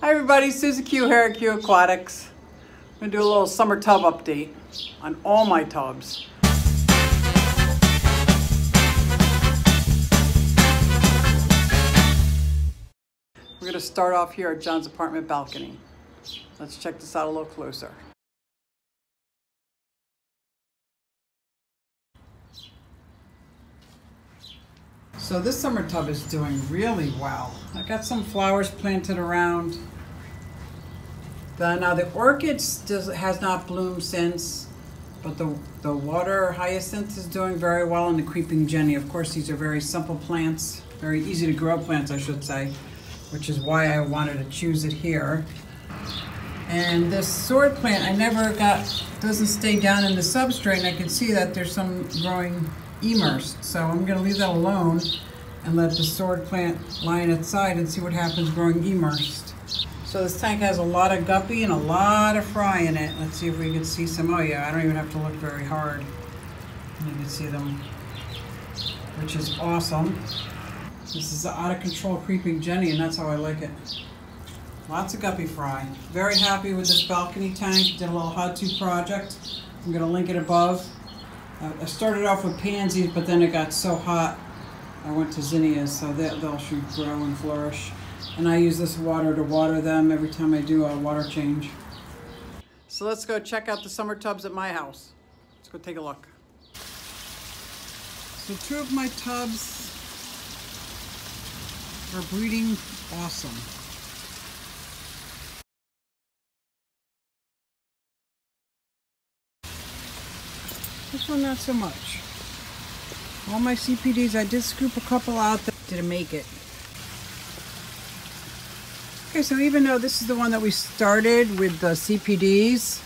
Hi everybody, Susie Q here at QueAquatics. I'm going to do a little summer tub update on all my tubs. We're going to start off here at John's apartment balcony. Let's check this out a little closer. So this summer tub is doing really well. I got some flowers planted around. Now the orchid has not bloomed since, but the water hyacinth is doing very well, and the creeping jenny. Of course, these are very simple plants, very easy to grow plants, I should say, which is why I wanted to choose it here. And this sword plant, I never got, doesn't stay down in the substrate, and I can see that there's some growing immersed, so I'm going to leave that alone and let the sword plant lie on its side and see what happens growing immersed. So this tank has a lot of guppy and a lot of fry in it. Let's see if we can see some. Oh yeah, I don't even have to look very hard. You can see them, which is awesome. This is the out of control creeping jenny, and that's how I like it. Lots of guppy fry. Very happy with this balcony tank. Did a little how-to project. I'm going to link it above. I started off with pansies, but then it got so hot, I went to zinnias, so they'll should grow and flourish. And I use this water to water them every time I do a water change. So let's go check out the summer tubs at my house. Let's go take a look. So two of my tubs are breeding awesome. This one, not so much. All my CPDs, I did scoop a couple out that didn't make it. Okay, so even though this is the one that we started with the CPDs,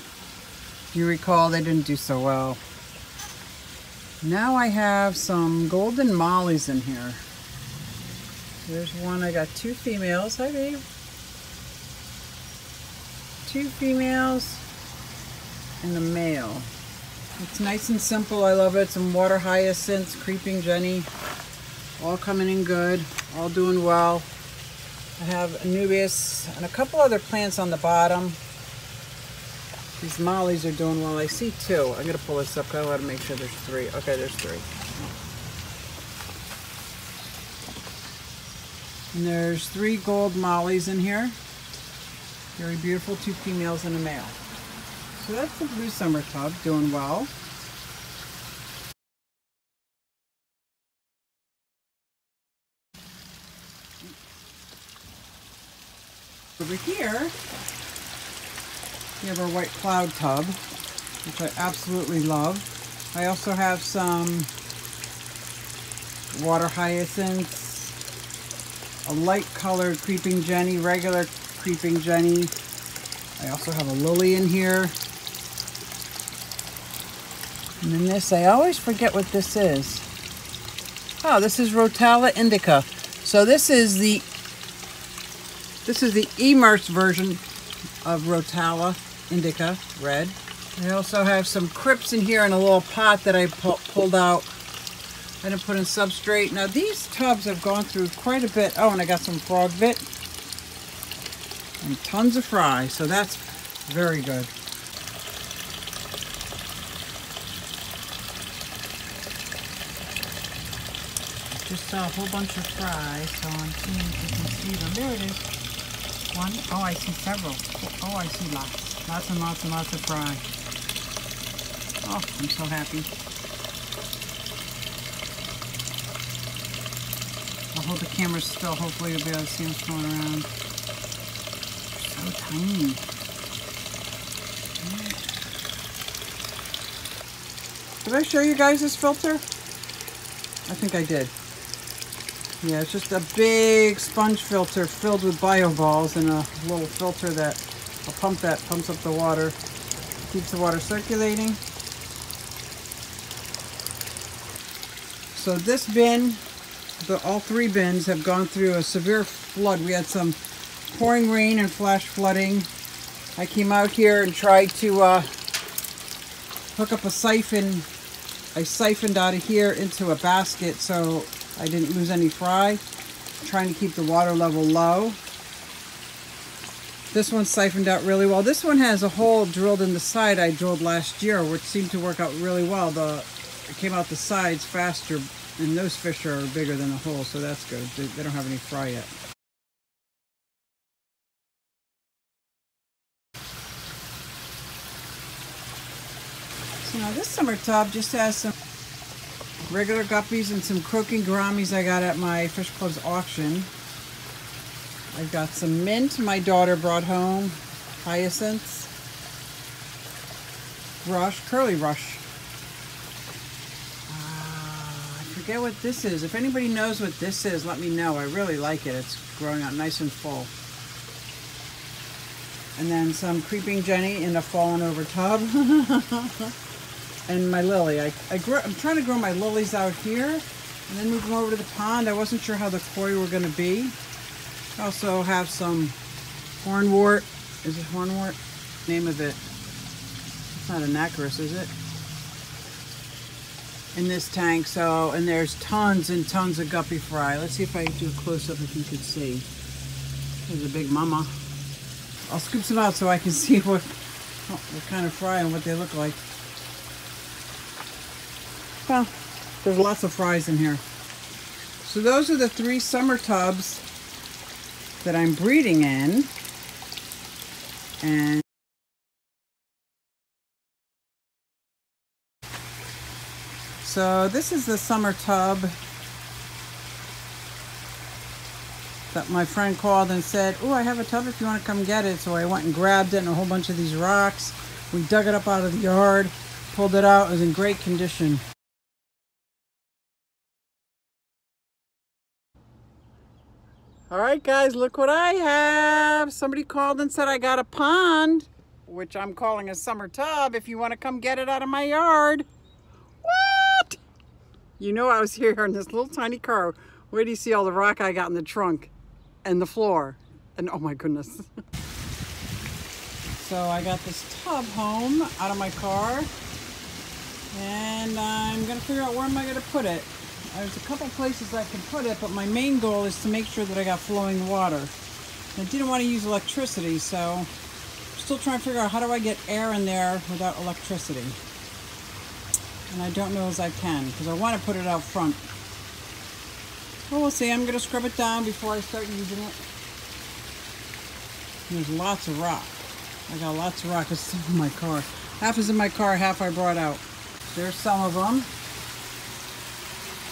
you recall they didn't do so well. Now I have some golden mollies in here. There's one, I got two females. Hi, babe. Two females and a male. It's nice and simple, I love it. Some water hyacinths, creeping jenny, all coming in good, all doing well. I have Anubias and a couple other plants on the bottom. These mollies are doing well. I see two. I'm going to pull this up because I want to make sure there's three. Okay, there's three. And there's three gold mollies in here. Very beautiful, two females and a male. So that's the blue summer tub, doing well. Over here, we have our white cloud tub, which I absolutely love. I also have some water hyacinths, a light colored creeping jenny, regular creeping jenny. I also have a lily in here. And then this, I always forget what this is. Oh, this is Rotala Indica. So this is the immersed version of Rotala Indica red. I also have some crypts in here in a little pot that I pulled out and I put in substrate. Now these tubs have gone through quite a bit. Oh, and I got some frog bit and tons of fry. So that's very good. Just saw a whole bunch of fry, so I'm seeing if you can see them. There it is. One. Oh, I see several. Oh, I see lots. Lots and lots and lots of fry. Oh, I'm so happy. I'll hold the camera still. Hopefully you'll be able to see them going around. So tiny. Did I show you guys this filter? I think I did. Yeah, it's just a big sponge filter filled with bioballs and a little filter that a pump that pumps up the water, keeps the water circulating. So this bin, all three bins have gone through a severe flood. We had some pouring rain and flash flooding. I came out here and tried to hook up a siphon. I siphoned out of here into a basket so I didn't lose any fry. I'm trying to keep the water level low. This one siphoned out really well. This one has a hole drilled in the side I drilled last year, which seemed to work out really well. It came out the sides faster, and those fish are bigger than the hole, so that's good. They don't have any fry yet. So now this summer tub just has some regular guppies and some croaking gouramis I got at my Fish Club's auction. I've got some mint my daughter brought home, hyacinths, rush, curly rush. I forget what this is. If anybody knows what this is, let me know. I really like it. It's growing out nice and full. And then some creeping Jenny in a fallen over tub. And my lily. I'm trying to grow my lilies out here and then move them over to the pond. I wasn't sure how the koi were going to be. I also have some hornwort. Is it hornwort? Name of it. It's not anacharis, is it? In this tank. And there's tons and tons of guppy fry. Let's see if I can do a close-up if you could see. There's a big mama. I'll scoop some out so I can see what kind of fry and what they look like. Well, there's lots of fries in here. So those are the three summer tubs that I'm breeding in, and so this is the summer tub that my friend called and said, oh, I have a tub if you want to come get it. So I went and grabbed it and a whole bunch of these rocks. We dug it up out of the yard, pulled it out. It was in great condition. All right, guys, look what I have. Somebody called and said I got a pond, which I'm calling a summer tub, if you want to come get it out of my yard. What? You know I was here in this little tiny car. Where do you see all the rock I got in the trunk and the floor? And oh my goodness. So I got this tub home out of my car, and I'm going to figure out where am I going to put it. There's a couple places I can put it, but my main goal is to make sure that I got flowing water. I didn't want to use electricity, so I'm still trying to figure out how do I get air in there without electricity. And I don't know as I can, because I want to put it out front. Well, we'll see. I'm going to scrub it down before I start using it. And there's lots of rock. I got lots of rock. It's in my car. Half is in my car, half I brought out. There's some of them.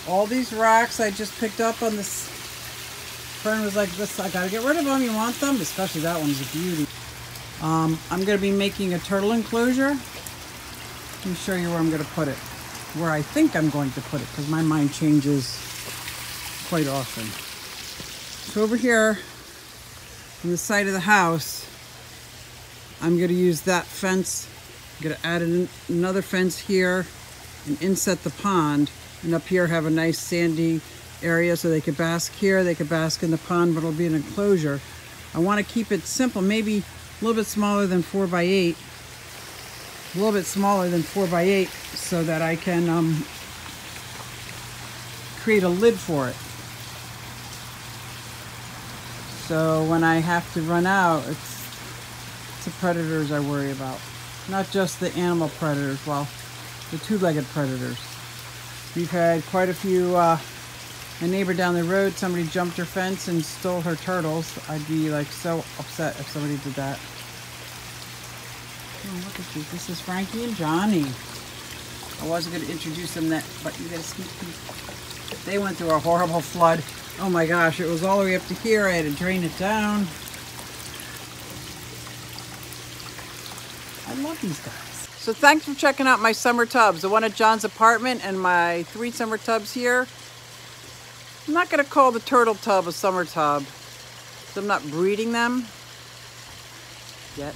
All these rocks I just picked up on this. Fern was like, this, I gotta get rid of them. You want them? Especially that one's a beauty. I'm gonna be making a turtle enclosure. Let me show you where I'm gonna put it. Where I think I'm going to put it, because my mind changes quite often. So over here, on the side of the house, I'm gonna use that fence. I'm gonna add another fence here and inset the pond. And up here have a nice sandy area so they could bask here, they could bask in the pond, but it'll be an enclosure. I want to keep it simple, maybe a little bit smaller than 4x8, a little bit smaller than 4x8, so that I can create a lid for it. So when I have to run out, it's the predators I worry about. Not just the animal predators, well, the two-legged predators. We've had quite a few, a neighbor down the road, somebody jumped her fence and stole her turtles. I'd be like so upset if somebody did that. Oh, look at you, this is Frankie and Johnny. I wasn't going to introduce them but you got a sneak peek. They went through a horrible flood. Oh my gosh, it was all the way up to here. I had to drain it down. I love these guys. So thanks for checking out my summer tubs, the one at John's apartment and my three summer tubs here. I'm not going to call the turtle tub a summer tub, because I'm not breeding them yet.